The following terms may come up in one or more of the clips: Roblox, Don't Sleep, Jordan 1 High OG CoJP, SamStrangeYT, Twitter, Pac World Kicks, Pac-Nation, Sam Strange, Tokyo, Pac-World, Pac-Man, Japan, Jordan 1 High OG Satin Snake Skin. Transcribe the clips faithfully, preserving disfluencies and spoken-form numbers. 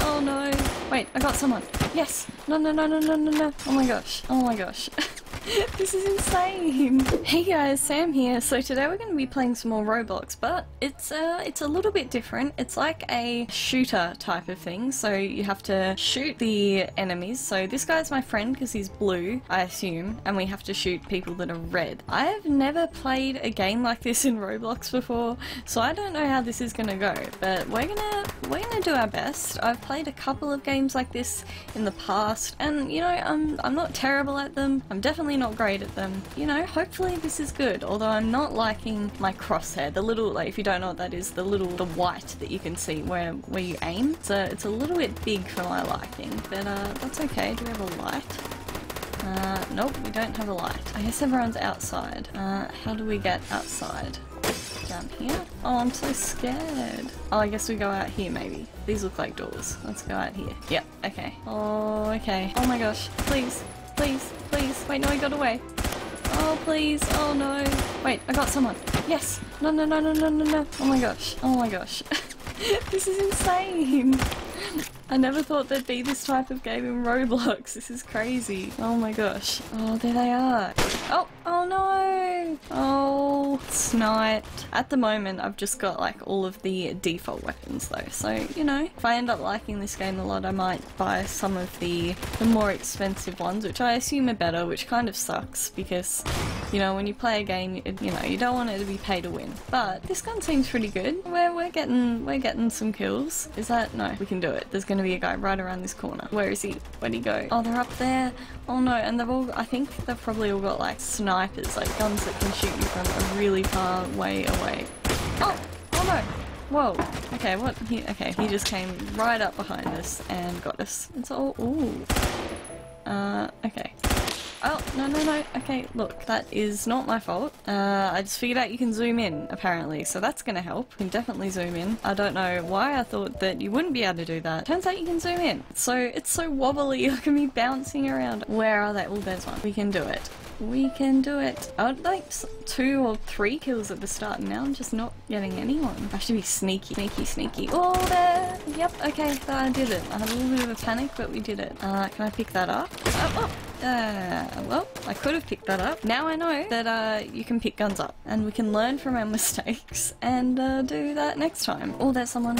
Oh no! Wait, I got someone. Yes! No, no, no, no, no, no, no! Oh my gosh! Oh my gosh! This is insane! Hey guys, Sam here. So today we're going to be playing some more Roblox, but it's uh, it's a little bit different. It's like a shooter type of thing, so you have to shoot the enemies. So this guy's my friend because he's blue, I assume, and we have to shoot people that are red. I have never played a game like this in Roblox before, so I don't know how this is going to go, but we're going to we're going to do our best. I've played a couple of games like this in the past, and you know, I'm, I'm not terrible at them. I'm definitely not great at them. You know, hopefully this is good, although I'm not liking my crosshair, the little, like, if you don't know what that is, the little, the white that you can see where where you aim. So it's a little bit big for my liking, but uh, that's okay. Do we have a light? Uh, nope, we don't have a light. I guess everyone's outside. Uh, how do we get outside? Down here? Oh, I'm so scared. Oh, I guess we go out here, maybe. These look like doors. Let's go out here. Yep, okay. Oh, okay. Oh my gosh, please. Please, please, wait, no, I got away. Oh, please, oh no. Wait, I got someone. Yes! No, no, no, no, no, no, no. Oh my gosh, oh my gosh. This is insane! I never thought there'd be this type of game in Roblox. This is crazy. Oh my gosh. Oh, there they are. Oh, oh no! Oh, sniped. At the moment, I've just got like all of the default weapons though. So, you know, if I end up liking this game a lot, I might buy some of the, the more expensive ones, which I assume are better, which kind of sucks because, you know, when you play a game, it, you know, you don't want it to be pay to win. But this gun seems pretty good. We're, we're getting, we're getting some kills. Is that? No, we can do it. There's going to be a guy right around this corner. Where is he? Where'd he go? Oh, they're up there. Oh no, and they've all, I think they've probably all got like snipers, like guns that can shoot you from a really far way away. Oh! Oh no! Whoa. Okay, what? He, okay, he just came right up behind us and got us. It's all, ooh. Uh, okay. Oh, no, no, no. Okay, look, that is not my fault. Uh, I just figured out you can zoom in, apparently, so that's gonna help. You can definitely zoom in. I don't know why I thought that you wouldn't be able to do that. Turns out you can zoom in. So, it's so wobbly, I can be bouncing around. Where are they? Oh, there's one. We can do it. We can do it. I would like two or three kills at the start, and now I'm just not getting anyone. I should be sneaky, sneaky, sneaky. Oh, there! Yep, okay, I did it. I had a little bit of a panic, but we did it. Uh, can I pick that up? Oh, oh. Uh, well, I could have picked that up. Now I know that uh, you can pick guns up, and we can learn from our mistakes and uh, do that next time. Oh, there's someone.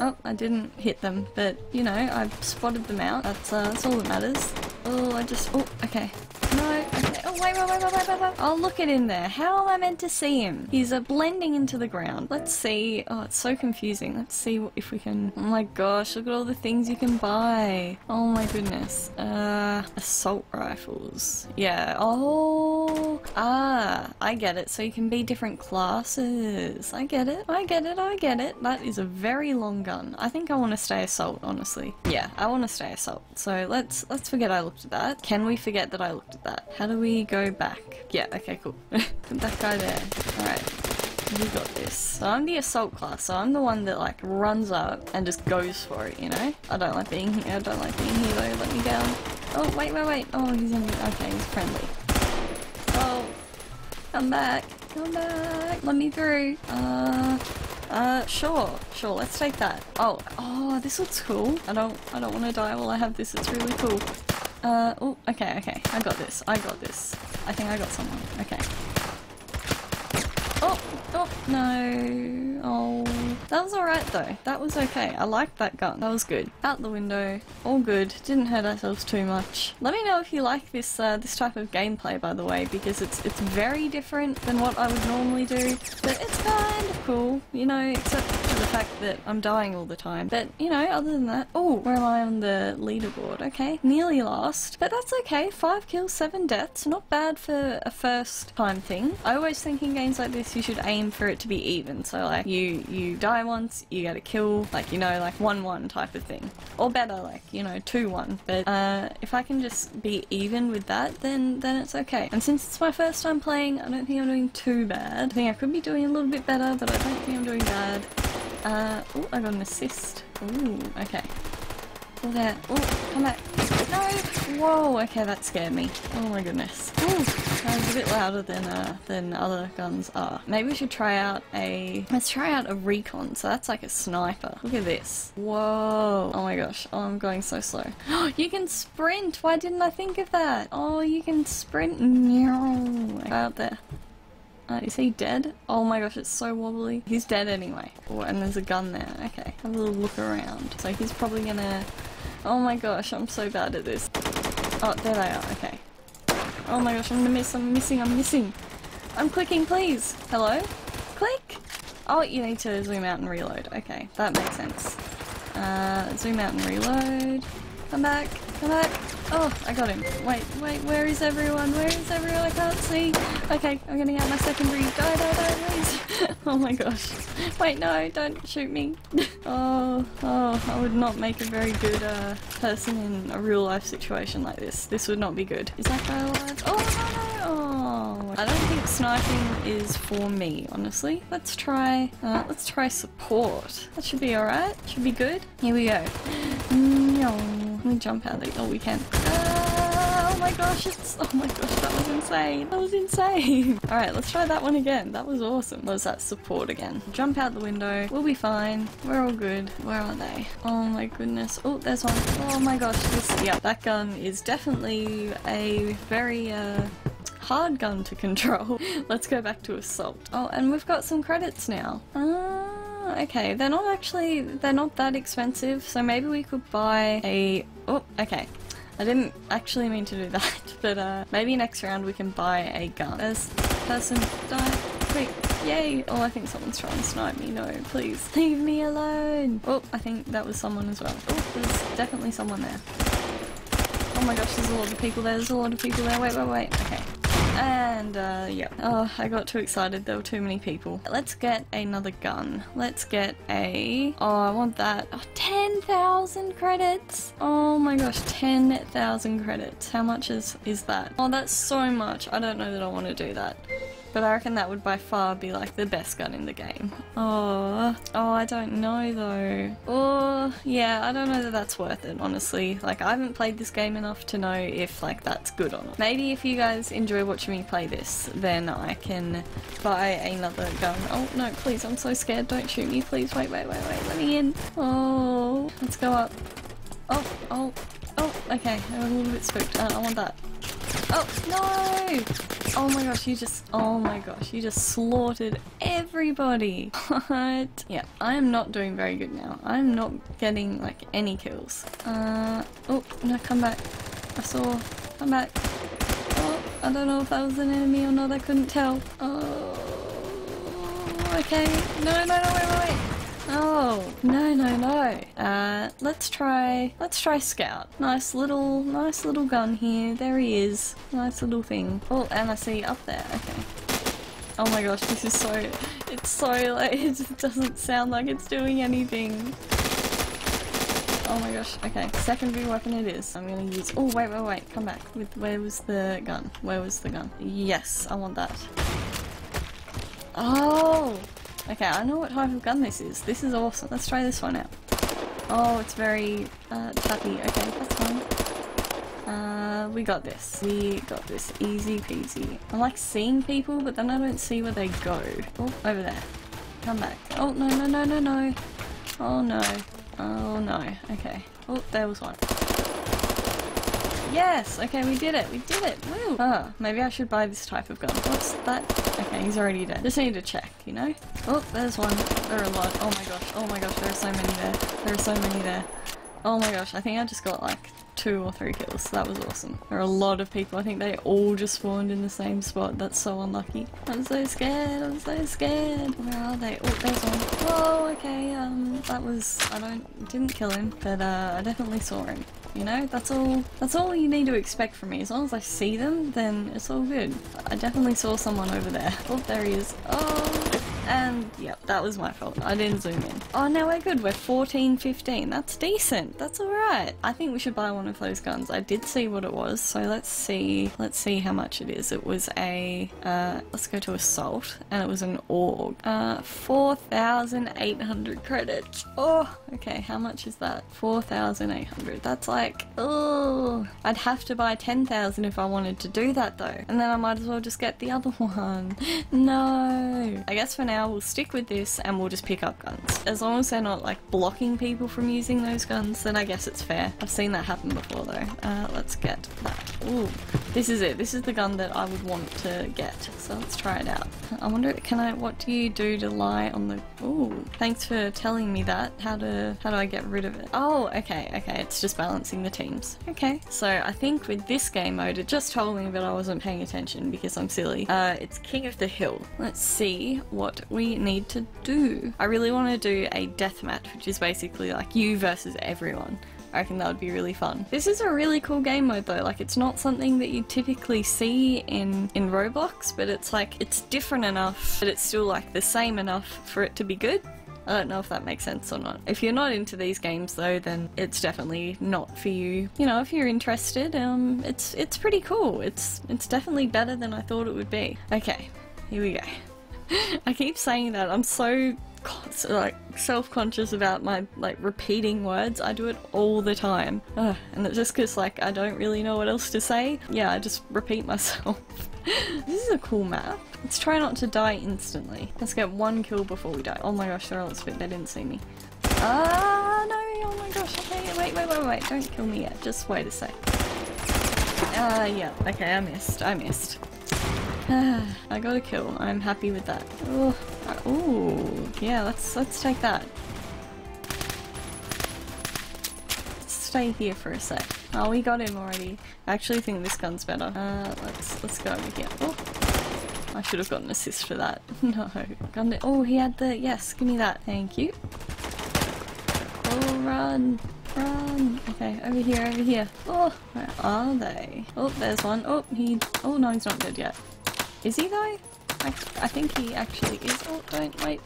Oh, I didn't hit them, but, you know, I've spotted them out. That's, uh, that's all that matters. Oh, I just... Oh, okay. No, okay. Oh, wait, wait, wait, wait, wait, wait. Oh, look at him there. How am I meant to see him? He's uh, blending into the ground. Let's see. Oh, it's so confusing. Let's see if we can... Oh my gosh, look at all the things you can buy. Oh my goodness. Uh, assault rifles. Yeah. Oh. Ah, I get it. So you can be different classes. I get it. I get it. I get it. That is a very long gun. I think I want to stay assault, honestly. Yeah, I want to stay assault. So let's let's forget I looked at that. Can we forget that I looked at that? How do we go back? Yeah, okay, cool. Put that guy there. Alright. You got this. So I'm the assault class, so I'm the one that like runs up and just goes for it, you know? I don't like being here. I don't like being here though. Let me down. Oh, wait, wait, wait. Oh, he's in. Okay, he's friendly. Oh. Come back. Come back. Let me through. Uh... Uh, sure, sure, let's take that. Oh, oh, this looks cool. I don't, I don't want to die while I have this, it's really cool. Uh, oh, okay, okay, I got this, I got this. I think I got someone, okay. Oh, oh, no, oh. That was alright though, that was okay. I liked that gun, that was good. Out the window, all good, didn't hurt ourselves too much. Let me know if you like this, uh, this type of gameplay, by the way, because it's, it's very different than what I would normally do, but it's kind of cool, you know, except for the fact that I'm dying all the time. But, you know, other than that, oh, where am I on the leaderboard? Okay, nearly last, but that's okay. Five kills, seven deaths, not bad for a first time thing. I always think in games like this, you should aim for it to be even, so like you you die once, you get a kill, like, you know, like one one type of thing, or better, like, you know, two one. But uh if I can just be even with that, then then it's okay. And since it's my first time playing, I don't think I'm doing too bad. I think I could be doing a little bit better, but I don't think I'm doing bad. Uh oh, I got an assist. Ooh, okay. Careful there. Oh, come back. No! Whoa, okay, that scared me. Oh my goodness. Ooh, that was a bit louder than uh, than other guns are. Maybe we should try out a... Let's try out a recon. So that's like a sniper. Look at this. Whoa. Oh my gosh. Oh, I'm going so slow. Oh, you can sprint! Why didn't I think of that? Oh, you can sprint. No. Out there. Uh, is he dead? Oh my gosh, it's so wobbly. He's dead anyway. Oh, and there's a gun there. Okay, have a little look around. So he's probably gonna... Oh my gosh, I'm so bad at this. Oh, there they are. Okay. Oh my gosh, I'm gonna miss. I'm missing. I'm missing. I'm clicking, please. Hello? Click! Oh, you need to zoom out and reload. Okay, that makes sense. Uh, zoom out and reload. Come back. Come back. Oh, I got him. Wait, wait, where is everyone? Where is everyone? I can't see. Okay, I'm gonna get my secondary. Die, die, die, please. Oh my gosh. Wait, no, don't shoot me. Oh, oh, I would not make a very good uh, person in a real life situation like this. This would not be good. Is that guy alive? Oh, no, no. Oh, I don't think sniping is for me, honestly. Let's try, uh, let's try support. That should be alright. Should be good. Here we go. No. Let me jump out there. Oh, we can. Ah, oh my gosh, it's... Oh my gosh, that was insane. That was insane. Alright, let's try that one again. That was awesome. What was that? Support again. Jump out the window. We'll be fine. We're all good. Where are they? Oh my goodness. Oh, there's one. Oh my gosh, this... Yeah, that gun is definitely a very, uh... hard gun to control. Let's go back to assault. Oh, and we've got some credits now. Ah... Okay, they're not actually, they're not that expensive, so maybe we could buy a, oh, okay. I didn't actually mean to do that, but uh, maybe next round we can buy a gun. There's person, die, quick, yay! Oh, I think someone's trying to snipe me, no, please, leave me alone! Oh, I think that was someone as well. Oh, there's definitely someone there. Oh my gosh, there's a lot of people there, there's a lot of people there, wait, wait, wait, okay. And, uh, yeah. Oh, I got too excited. There were too many people. Let's get another gun. Let's get a... Oh, I want that. Oh, ten thousand credits. Oh my gosh, ten thousand credits. How much is, is that? Oh, that's so much. I don't know that I want to do that. But I reckon that would by far be like the best gun in the game. Oh, oh, I don't know though. Oh, yeah, I don't know that that's worth it, honestly. Like, I haven't played this game enough to know if like that's good or not. Maybe if you guys enjoy watching me play this, then I can buy another gun. Oh no, please, I'm so scared. Don't shoot me, please. Wait, wait, wait, wait. Let me in. Oh, let's go up. Oh, oh, oh. Okay, I'm a little bit spooked. Uh, I want that. Oh, no! Oh my gosh, you just- oh my gosh, you just slaughtered everybody! What? Yeah, I am not doing very good now. I'm not getting, like, any kills. Uh, oh, no, come back. I saw- come back. Oh, I don't know if that was an enemy or not, I couldn't tell. Oh, okay. No, no, no, wait, wait, wait! Oh, no, no, no. Uh, let's try, let's try Scout. Nice little, nice little gun here. There he is. Nice little thing. Oh, and I see up there. Okay. Oh my gosh, this is so, it's so, like, it just doesn't sound like it's doing anything. Oh my gosh, okay. Secondary weapon it is. I'm gonna use, oh, wait, wait, wait. Come back. With, where was the gun? Where was the gun? Yes, I want that. Oh! Okay, I know what type of gun this is. This is awesome. Let's try this one out. Oh, it's very uh, tappy. Okay, that's fine. Uh, we got this. We got this. Easy peasy. I like seeing people, but then I don't see where they go. Oh, over there. Come back. Oh, no, no, no, no, no. Oh, no. Oh, no. Okay. Oh, there was one. Yes! Okay, we did it! We did it! Woo! Oh, maybe I should buy this type of gun. What's that? Okay, he's already dead. Just need to check, you know? Oh, there's one. There are a lot. Oh my gosh, oh my gosh, there are so many there. There are so many there. Oh my gosh, I think I just got like two or three kills. That was awesome. There are a lot of people. I think they all just spawned in the same spot. That's so unlucky. I'm so scared. I'm so scared. Where are they? Oh, there's one. Oh, okay. Um, that was... I don't... didn't kill him, but uh, I definitely saw him. You know, that's all, that's all you need to expect from me. As long as I see them, then it's all good. I definitely saw someone over there. Oh, there he is. Oh! And yep, that was my fault. I didn't zoom in. Oh, now we're good. We're fourteen, fifteen. That's decent. That's alright. I think we should buy one of those guns. I did see what it was, so let's see. Let's see how much it is. It was a, uh, let's go to assault, and it was an org. Uh, four thousand eight hundred credits. Oh, okay. How much is that? four thousand eight hundred. That's like, oh, I'd have to buy ten thousand if I wanted to do that though. And then I might as well just get the other one. No. I guess for now we'll stick with this and we'll just pick up guns. As long as they're not like blocking people from using those guns, then I guess it's fair. I've seen that happen before though. Uh, let's get that. Ooh. This is it. This is the gun that I would want to get. So let's try it out. I wonder, can I, what do you do to lie on the, ooh. Thanks for telling me that. How to, how do I get rid of it? Oh, okay. Okay. It's just balancing the teams. Okay. So I think with this game mode, it just told me that I wasn't paying attention because I'm silly. Uh, it's King of the Hill. Let's see what we need to do. I really want to do a deathmatch, which is basically like you versus everyone. I reckon that would be really fun. This is a really cool game mode though, like it's not something that you typically see in in Roblox, but it's like, it's different enough, but it's still like the same enough for it to be good. I don't know if that makes sense or not. If you're not into these games though, then it's definitely not for you. You know, if you're interested, um, it's it's pretty cool. It's it's definitely better than I thought it would be. Okay, here we go. I keep saying that. I'm so, so like self-conscious about my like repeating words. I do it all the time, Ugh, and it's just because like I don't really know what else to say. Yeah, I just repeat myself. This is a cool map. Let's try not to die instantly. Let's get one kill before we die. Oh my gosh, they're all spit. They didn't see me. Ah, no, oh my gosh, okay, wait, wait, wait, wait, don't kill me yet. Just wait a sec. Ah, uh, yeah, okay, I missed, I missed. Ah, I got a kill, I'm happy with that. Oh, ooh, yeah, let's, let's take that. Stay here for a sec. Oh, we got him already. I actually think this gun's better. Uh, let's, let's go over here. Oh. I should have got an assist for that. No. Gunned it. Oh, he had the... Yes, give me that. Thank you. Oh, run. Run. Okay, over here, over here. Oh, where are they? Oh, there's one. Oh, he... Oh, no, he's not dead yet. Is he, though? I, I think he actually is. Oh, don't wait.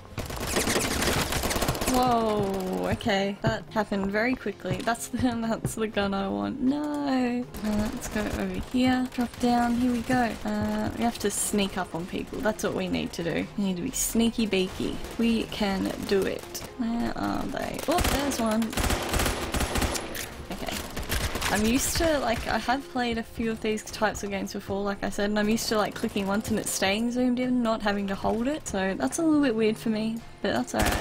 Whoa, okay. That happened very quickly. That's the, that's the gun I want. No! Uh, let's go over here. Drop down. Here we go. Uh, we have to sneak up on people. That's what we need to do. We need to be sneaky beaky. We can do it. Where are they? Oh, there's one. Okay. I'm used to, like, I have played a few of these types of games before, like I said, and I'm used to, like, clicking once and it's staying zoomed in, not having to hold it. So that's a little bit weird for me, but that's alright.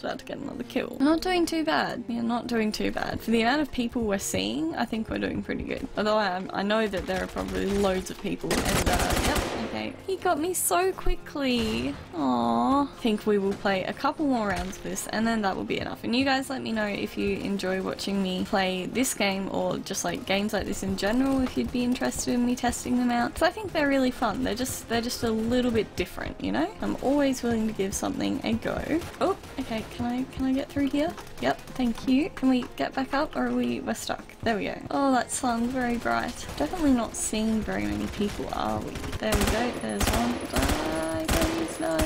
About to get another kill. We're not doing too bad. We're not doing too bad. For the amount of people we're seeing, I think we're doing pretty good. Although I, I know that there are probably loads of people and uh, yep, okay. He got me so quickly. Aww. I think we will play a couple more rounds of this and then that will be enough. And you guys let me know if you enjoy watching me play this game or just like games like this in general, if you'd be interested in me testing them out. Because I think they're really fun. They're just, they're just a little bit different, you know? I'm always willing to give something a go. Oh, okay. Can I, can I get through here? Yep, thank you. Can we get back up or are we, we're stuck? There we go. Oh, that sun's very bright. Definitely not seeing very many people, are we? There we go, there's one. Die, please, no.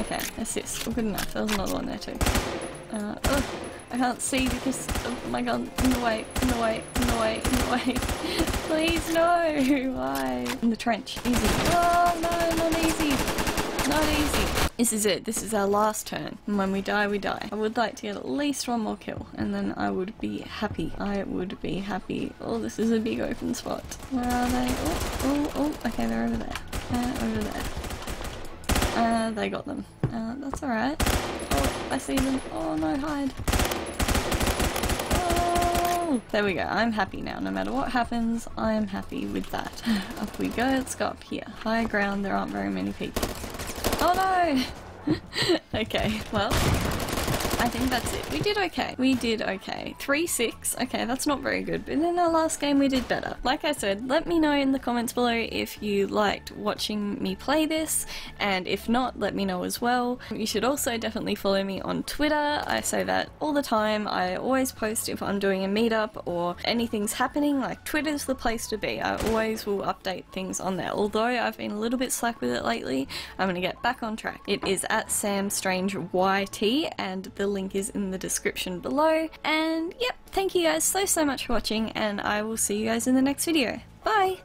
Okay, assist. Well, good enough. There was another one there too. Uh, oh, I can't see because of my gun. In the way, in the way, in the way, in the way. Please, no! Why? In the trench. Easy. Oh, no, not easy. Not easy. This is it. This is our last turn. And when we die, we die. I would like to get at least one more kill. And then I would be happy. I would be happy. Oh, this is a big open spot. Where are they? Oh, oh, oh. Okay, they're over there. Uh, over there. Uh, they got them. Uh, that's alright. Oh, I see them. Oh, no, hide. Oh, there we go. I'm happy now. No matter what happens, I am happy with that. Up we go. Let's go up here. High ground. There aren't very many people. Oh no! Okay, well, I think that's it. We did okay. We did okay. three six. Okay, that's not very good. But in our last game we did better. Like I said, let me know in the comments below if you liked watching me play this, and if not, let me know as well. You should also definitely follow me on Twitter. I say that all the time. I always post if I'm doing a meetup or anything's happening. Like, Twitter's the place to be. I always will update things on there. Although I've been a little bit slack with it lately, I'm going to get back on track. It is at Sam Strange Y T, and the link is in the description below. And yep, thank you guys so so much for watching, and I will see you guys in the next video. Bye!